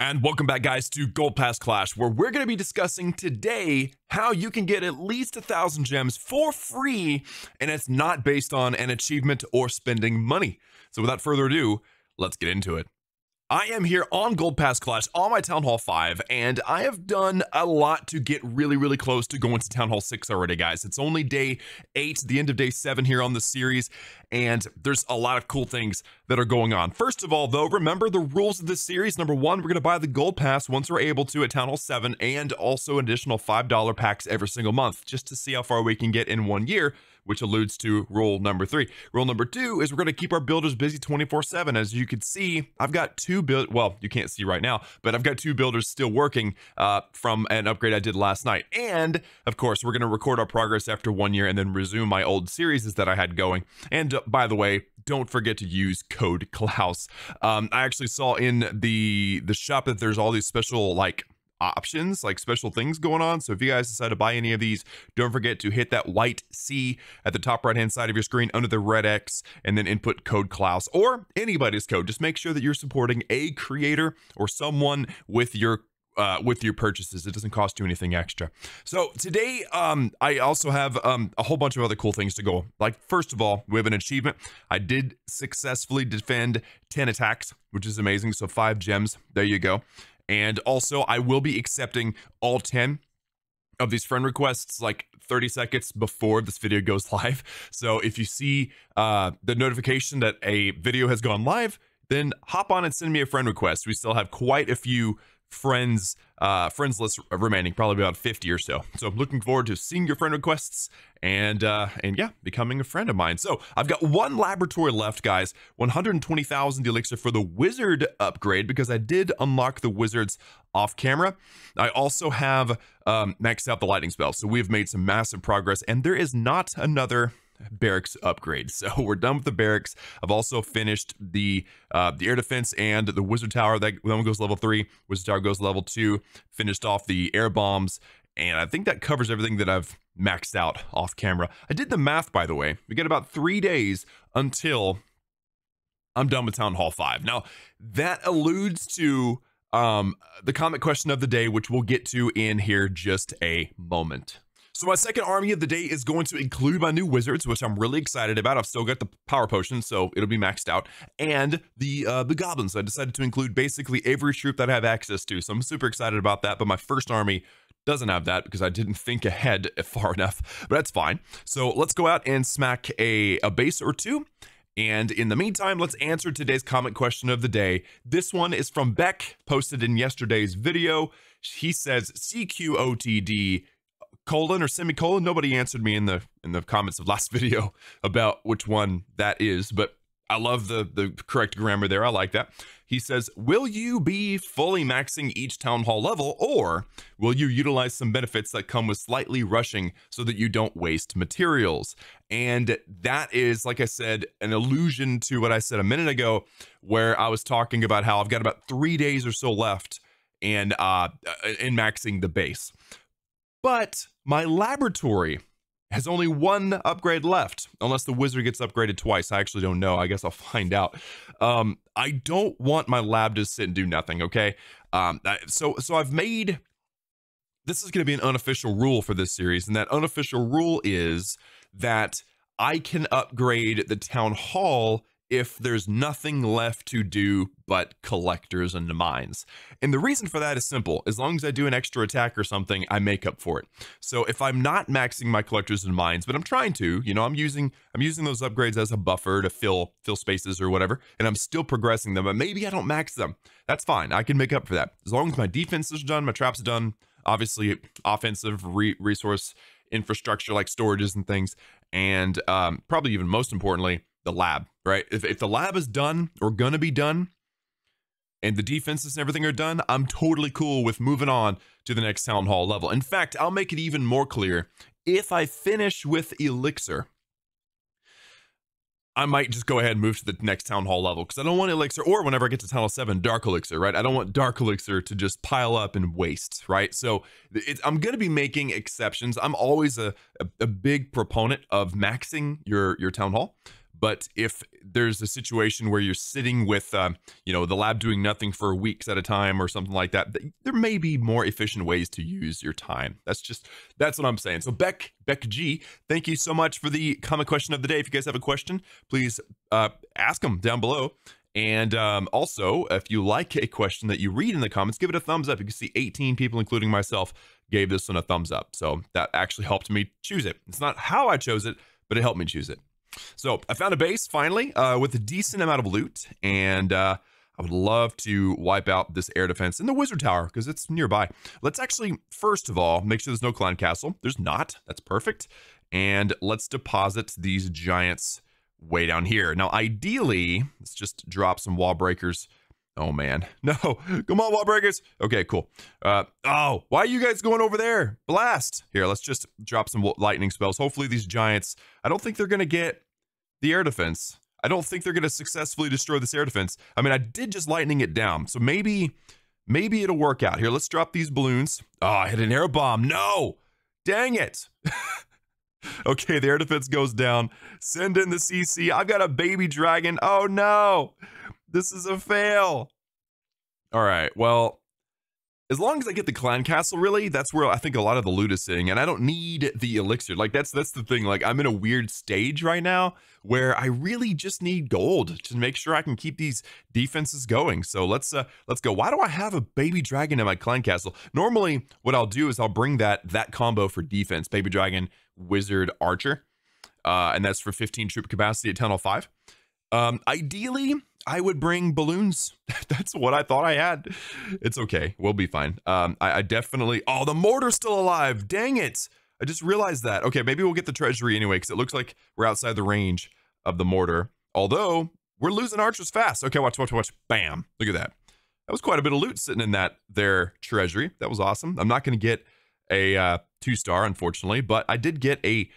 And welcome back, guys, to Gold Pass Clash, where we're going to be discussing today how you can get at least 1,000 gems for free, and it's not based on an achievement or spending money. So without further ado, let's get into it. I am here on Gold Pass Clash on my Town Hall 5, and I have done a lot to get really, really close to going to Town Hall 6 already, guys. It's only day 8, the end of day 7 here on the series, and there's a lot of cool things that are going on. First of all, though, remember the rules of this series. Number one, we're going to buy the Gold Pass once we're able to at Town Hall 7, and also an additional $5 packs every single month, just to see how far we can get in 1 year, which alludes to rule number 3. Rule number 2 is we're going to keep our builders busy 24/7. As you can see, I've got well, you can't see right now, but I've got 2 builders still working from an upgrade I did last night. And of course, we're going to record our progress after 1 year and then resume my old series that I had going. And by the way, don't forget to use code Klaus. I actually saw in the shop that there's all these special options, like special things going on. So if you guys decide to buy any of these, don't forget to hit that white C at the top right hand side of your screen under the red X, and then input code Klaus or anybody's code. Just make sure that you're supporting a creator or someone with your purchases. It doesn't cost you anything extra. So today, I also have a whole bunch of other cool things to go. Like, first of all, we have an achievement. I did successfully defend 10 attacks, which is amazing. So 5 gems. There you go. And also, I will be accepting all 10 of these friend requests like 30 seconds before this video goes live. So if you see the notification that a video has gone live, then hop on and send me a friend request. We still have quite a few friends, friends list remaining, probably about 50 or so. So I'm looking forward to seeing your friend requests and yeah, becoming a friend of mine. So I've got 1 laboratory left, guys. 120,000 elixir for the wizard upgrade, because I did unlock the wizards off camera. I also have maxed out the lightning spell. So we've made some massive progress, and there is not another barracks upgrade, so we're done with the barracks. I've also finished the air defense and the wizard tower. That one goes level 3, wizard tower goes level 2, finished off the air bombs, and I think that covers everything that I've maxed out off camera. I did the math, by the way. We get about 3 days until I'm done with Town Hall 5. Now that alludes to the comment question of the day, which we'll get to in here just a moment. So my second army of the day is going to include my new wizards, which I'm really excited about. I've still got the power potion, so it'll be maxed out. And the goblins. I decided to include basically every troop that I have access to. So I'm super excited about that. But my first army doesn't have that because I didn't think ahead far enough. But that's fine. So let's go out and smack a base or 2. And in the meantime, let's answer today's comment question of the day. This one is from Beck, posted in yesterday's video. He says, CQOTD... colon or semicolon. Nobody answered me in the comments of last video about which one that is, but I love the correct grammar there. I like that. He says, will you be fully maxing each Town Hall level, or will you utilize some benefits that come with slightly rushing so that you don't waste materials? And that is, like I said, an allusion to what I said a minute ago, where I was talking about how I've got about 3 days or so left and in maxing the base. But my laboratory has only 1 upgrade left, unless the wizard gets upgraded twice. I actually don't know. I guess I'll find out. I don't want my lab to sit and do nothing. Okay. So I've made, this is going to be an unofficial rule for this series. And that unofficial rule is that I can upgrade the Town Hall if there's nothing left to do but collectors and the mines. And the reason for that is simple. As long as I do an extra attack or something, I make up for it. So if I'm not maxing my collectors and mines, but I'm trying to, you know, I'm using those upgrades as a buffer to fill spaces or whatever, and I'm still progressing them, but maybe I don't max them. That's fine. I can make up for that. As long as my defense is done, my traps are done, obviously offensive resource infrastructure like storages and things, and probably even most importantly, the lab, right? If the lab is done or gonna be done, and the defenses and everything are done, I'm totally cool with moving on to the next Town Hall level. In fact, I'll make it even more clear. If I finish with elixir, I might just go ahead and move to the next Town Hall level, because I don't want elixir, or whenever I get to Town Hall 7, dark elixir, right? I don't want dark elixir to just pile up and waste, right? So I'm going to be making exceptions. I'm always a big proponent of maxing your Town Hall. But if there's a situation where you're sitting with, you know, the lab doing nothing for weeks at a time or something like that, there may be more efficient ways to use your time. That's what I'm saying. So Beck G, thank you so much for the comment question of the day. If you guys have a question, please ask them down below. And also, if you like a question that you read in the comments, give it a thumbs up. You can see 18 people, including myself, gave this one a thumbs up. So that actually helped me choose it. It's not how I chose it, but it helped me choose it. So I found a base finally with a decent amount of loot, and I would love to wipe out this air defense in the wizard tower because it's nearby. Let's actually, first of all, make sure there's no clan castle. There's not. That's perfect. And let's deposit these giants way down here. Now, ideally, let's just drop some wall breakers. Oh, man. No. Come on, wall breakers. Okay, cool. Oh, why are you guys going over there? Blast. Here, let's just drop some lightning spells. Hopefully, these giants, I don't think they're going to get the air defense. I don't think they're going to successfully destroy this air defense. I mean, I did just lightning it down, so maybe it'll work out. Here, let's drop these balloons. Oh, I hit an air bomb. No. Dang it. Okay, the air defense goes down. Send in the CC. I've got a baby dragon. Oh, no. This is a fail. All right, well, as long as I get the clan castle, really, that's where I think a lot of the loot is sitting, and I don't need the elixir. Like, that's the thing. Like, I'm in a weird stage right now where I really just need gold to make sure I can keep these defenses going. So let's go. Why do I have a baby dragon in my clan castle? Normally, what I'll do is I'll bring that combo for defense, baby dragon, wizard, archer, and that's for 15 troop capacity at Town Hall 5. Ideally, I would bring balloons. That's what I thought I had. It's okay. We'll be fine. I definitely... Oh, the mortar's still alive. Dang it. I just realized that. Okay, maybe we'll get the treasury anyway, because it looks like we're outside the range of the mortar. Although, we're losing archers fast. Okay, watch, watch, watch. Bam. Look at that. That was quite a bit of loot sitting in their treasury. That was awesome. I'm not going to get a 2-star, unfortunately, but I did get a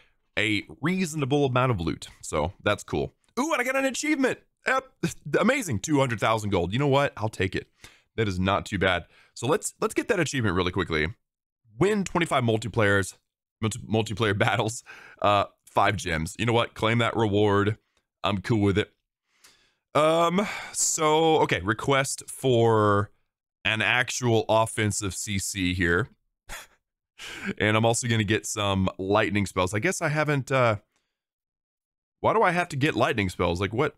reasonable amount of loot. So, that's cool. Ooh, and I got an achievement. Amazing. 200,000 gold. You know what? I'll take it. That is not too bad. So let's get that achievement really quickly. Win 25 multiplayer battles, 5 gems. You know what? Claim that reward. I'm cool with it. So, okay. Request for an actual offensive CC here. And I'm also going to get some lightning spells. I guess I haven't, why do I have to get lightning spells? Like, what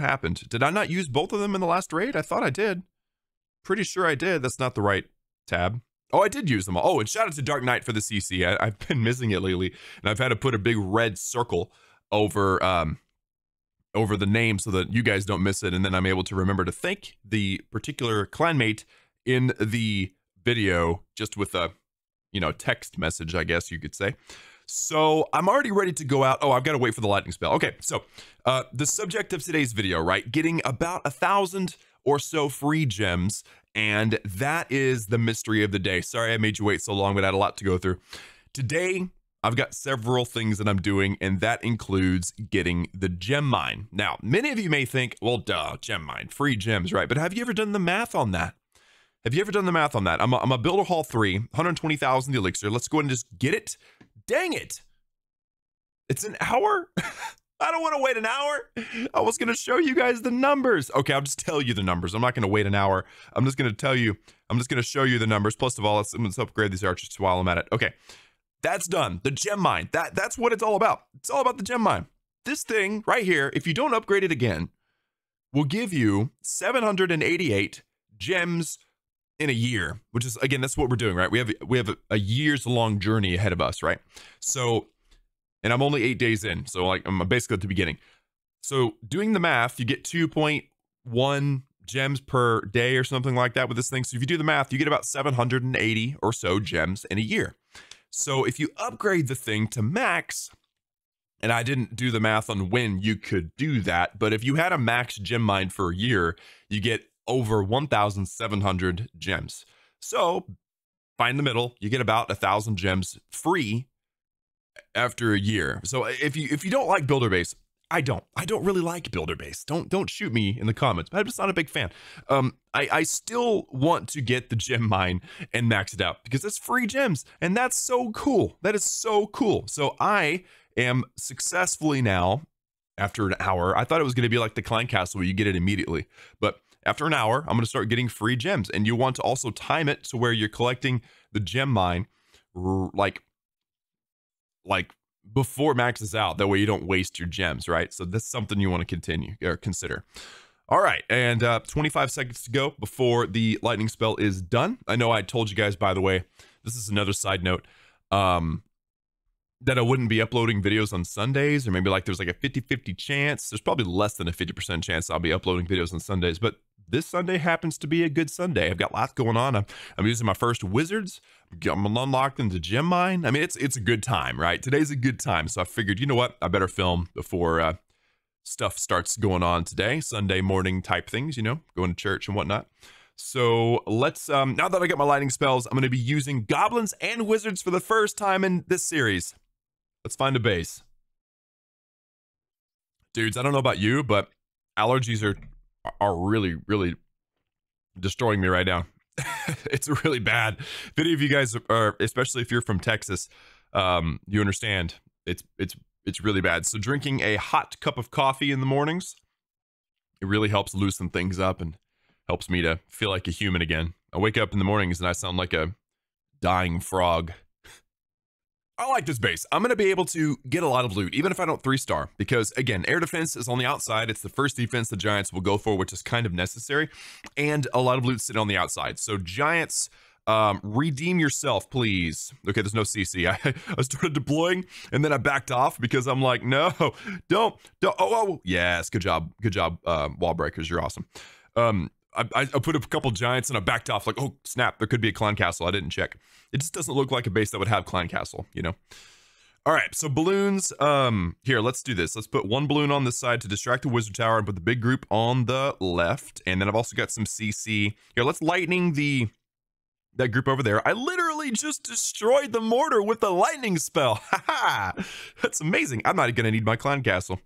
happened? Did I not use both of them in the last raid? I thought I did. Pretty sure I did. That's not the right tab. Oh, I did use them all. Oh, and shout out to Dark Knight for the CC. I've been missing it lately, and I've had to put a big red circle over the name so that you guys don't miss it, and then I'm able to remember to thank the particular clanmate in the video just with a, you know, text message, I guess you could say. So I'm already ready to go out. Oh, I've got to wait for the lightning spell. Okay, so the subject of today's video, right? Getting about 1,000 or so free gems, and that is the mystery of the day. Sorry I made you wait so long, but I had a lot to go through. Today, I've got several things that I'm doing, and that includes getting the gem mine. Now, many of you may think, well, duh, gem mine, free gems, right? But have you ever done the math on that? Have you ever done the math on that? I'm a Builder Hall 3, 120,000 elixir. Let's go ahead and just get it. Dang it. It's an hour. I don't want to wait an hour. I was going to show you guys the numbers. Okay, I'll just tell you the numbers. I'm not going to wait an hour. I'm just going to tell you. I'm just going to show you the numbers. Plus of all, let's upgrade these archers while I'm at it. Okay, that's done. The gem mine. That's what it's all about. It's all about the gem mine. This thing right here, if you don't upgrade it again, will give you 788 gems in a year, which is, again, that's what we're doing, right? We have a year's long journey ahead of us, right? So, and I'm only 8 days in, so like I'm basically at the beginning. So doing the math, you get 2.1 gems per day or something like that with this thing. So if you do the math, you get about 780 or so gems in a year. So if you upgrade the thing to max, and I didn't do the math on when you could do that, but if you had a max gem mine for a year, you get over 1,700 gems. So find the middle, you get about 1,000 gems free after a year. So if you don't like Builder Base, I don't really like Builder Base. Don't shoot me in the comments, but I'm just not a big fan. I still want to get the gem mine and max it out because it's free gems, and that's so cool. That is so cool. So I am successfully now after an hour. I thought it was going to be like the Clan Castle where you get it immediately, but after an hour, I'm going to start getting free gems. And you want to also time it to where you're collecting the gem mine like before max is out. That way you don't waste your gems, right? So that's something you want to continue or consider. All right, and 25 seconds to go before the lightning spell is done. I know I told you guys, by the way, this is another side note, that I wouldn't be uploading videos on Sundays, or maybe like there's like a 50-50 chance. There's probably less than a 50% chance I'll be uploading videos on Sundays, but this Sunday happens to be a good Sunday. I've got lots going on. I'm using my first wizards. I'm unlocking the gem mine. I mean, it's a good time, right? Today's a good time, so I figured, you know what? I better film before... stuff starts going on today, Sunday morning type things, you know, going to church and whatnot. So let's, now that I got my lightning spells, I'm going to be using goblins and wizards for the first time in this series. Let's find a base. Dudes, I don't know about you, but allergies are really, really destroying me right now. It's really bad. If any of you guys are, especially if you're from Texas, you understand it's really bad. So drinking a hot cup of coffee in the mornings, it really helps loosen things up and helps me to feel like a human again. I wake up in the mornings and I sound like a dying frog. I like this base. I'm going to be able to get a lot of loot, even if I don't 3-star, because again, air defense is on the outside. It's the first defense the Giants will go for, which is kind of necessary. And a lot of loot sitting on the outside. So Giants... redeem yourself, please. Okay, there's no CC. I started deploying and then I backed off because I'm like, no, don't. Oh, yes, good job. Good job, wall breakers. You're awesome. I put a couple giants and I backed off like, oh, snap, there could be a clan castle. I didn't check. It just doesn't look like a base that would have clan castle, you know? All right, so balloons, here, let's do this. Let's put one balloon on this side to distract the wizard tower and put the big group on the left. And then I've also got some CC. Here, let's lightning the... that group over there. I literally just destroyed the mortar with the lightning spell. Ha ha! That's amazing. I'm not gonna need my clan castle.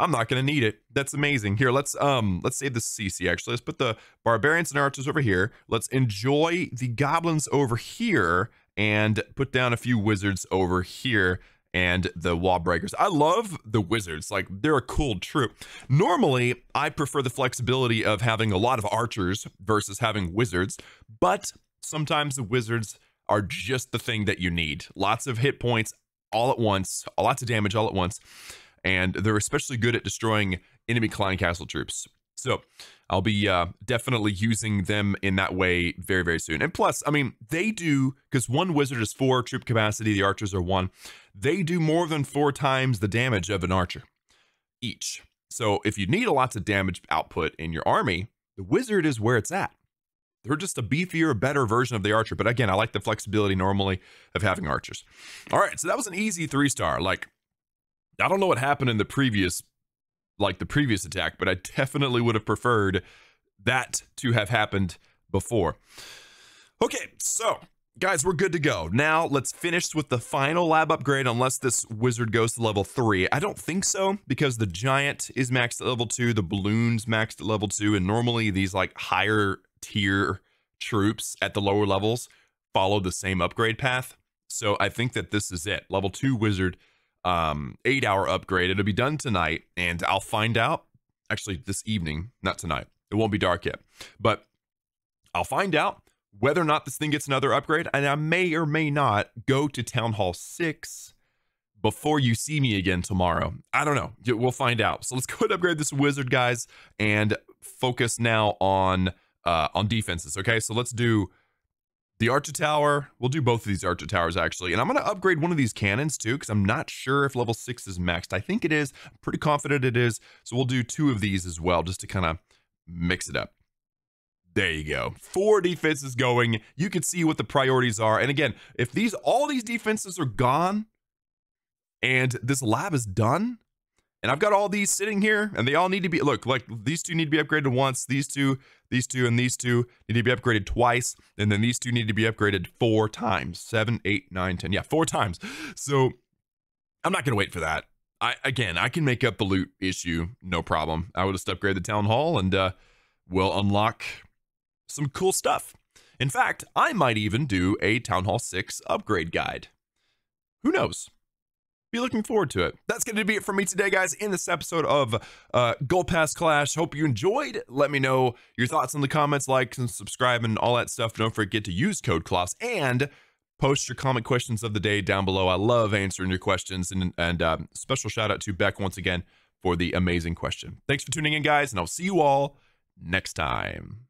I'm not gonna need it. That's amazing. Here, let's save the CC actually. Let's put the barbarians and archers over here. Let's enjoy the goblins over here and put down a few wizards over here and the wall breakers. I love the wizards. Like, they're a cool troop. Normally, I prefer the flexibility of having a lot of archers versus having wizards, but sometimes the wizards are just the thing that you need. Lots of hit points all at once, lots of damage all at once, and they're especially good at destroying enemy clan castle troops. So I'll be definitely using them in that way very, very soon. And plus, I mean, they do, because one wizard is 4 troop capacity, the archers are 1. They do more than 4 times the damage of an archer each. So if you need a lots of damage output in your army, the wizard is where it's at. They're just a beefier, better version of the archer. But again, I like the flexibility normally of having archers. All right, so that was an easy 3-star. Like, I don't know what happened in the previous, like the previous attack, but I definitely would have preferred that to have happened before. Okay, so guys, we're good to go. Now let's finish with the final lab upgrade, unless this wizard goes to level 3. I don't think so, because the giant is maxed at level 2, the balloon's maxed at level 2, and normally these like higher tier troops at the lower levels follow the same upgrade path. So I think that this is it. Level 2 wizard, 8-hour upgrade. It'll be done tonight, and I'll find out actually this evening, not tonight. It won't be dark yet, but I'll find out whether or not this thing gets another upgrade. And I may or may not go to Town Hall 6 before you see me again tomorrow. I don't know. We'll find out. So let's go ahead and upgrade this wizard, guys, and focus now on defenses. Okay, so let's do the archer tower. We'll do both of these archer towers actually, and I'm going to upgrade one of these cannons too, because I'm not sure if level 6 is maxed. I think it is. I'm pretty confident it is. So we'll do 2 of these as well, just to kind of mix it up. There you go. 4 defenses going. You can see what the priorities are. And again, if these, all these defenses are gone and this lab is done, and I've got all these sitting here, and they all need to be, look, like these 2 need to be upgraded once, these two, and these 2 need to be upgraded twice, and then these 2 need to be upgraded 4 times, 7, 8, 9, 10, yeah, 4 times. So I'm not going to wait for that. I can make up the loot issue, no problem. I would just upgrade the Town Hall, and we'll unlock some cool stuff. In fact, I might even do a Town Hall 6 upgrade guide. Who knows? be looking forward to it. That's going to be it for me today, guys, in this episode of Gold Pass Clash. Hope you enjoyed. Let me know your thoughts in the comments, like and subscribe and all that stuff. Don't forget to use code Klaus and post your comment questions of the day down below. I love answering your questions, and special shout out to Beck once again for the amazing question. Thanks for tuning in, guys, and I'll see you all next time.